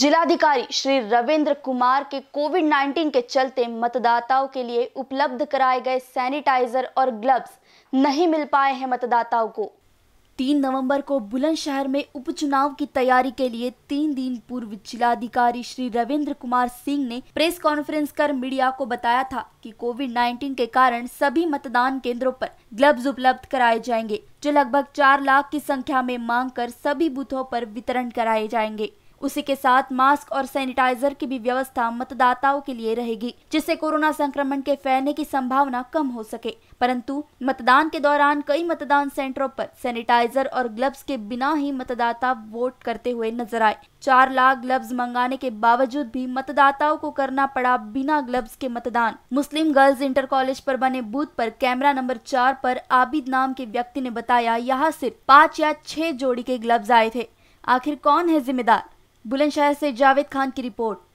जिलाधिकारी श्री रविंद्र कुमार के कोविड-19 के चलते मतदाताओं के लिए उपलब्ध कराए गए सैनिटाइजर और ग्लव्स नहीं मिल पाए हैं मतदाताओं को। 3 नवंबर को बुलंदशहर में उपचुनाव की तैयारी के लिए 3 दिन पूर्व जिलाधिकारी श्री रविंद्र कुमार सिंह ने प्रेस कॉन्फ्रेंस कर मीडिया को बताया था कि कोविड-19 के कारण सभी मतदान केंद्रों पर ग्लव्स उपलब्ध कराए जाएंगे, जो लगभग 4 लाख की संख्या में मांग कर सभी बूथों पर वितरण कराए जाएंगे। उसी के साथ मास्क और सैनिटाइजर की भी व्यवस्था मतदाताओं के लिए रहेगी, जिससे कोरोना संक्रमण के फैलने की संभावना कम हो सके। परंतु मतदान के दौरान कई मतदान सेंटरों पर सैनिटाइजर और ग्लव्स के बिना ही मतदाता वोट करते हुए नजर आए। 4 लाख ग्लव्स मंगाने के बावजूद भी मतदाताओं को करना पड़ा बिना ग्लव्स के मतदान। मुस्लिम गर्ल्स इंटर कॉलेज पर बने बूथ पर कैमरा नंबर 4 पर आबिद नाम के व्यक्ति ने बताया, यहाँ सिर्फ 5 या 6 जोड़ी के ग्लव्स आए थे। आखिर कौन है जिम्मेदार? बुलंदशहर से जावेद खान की रिपोर्ट।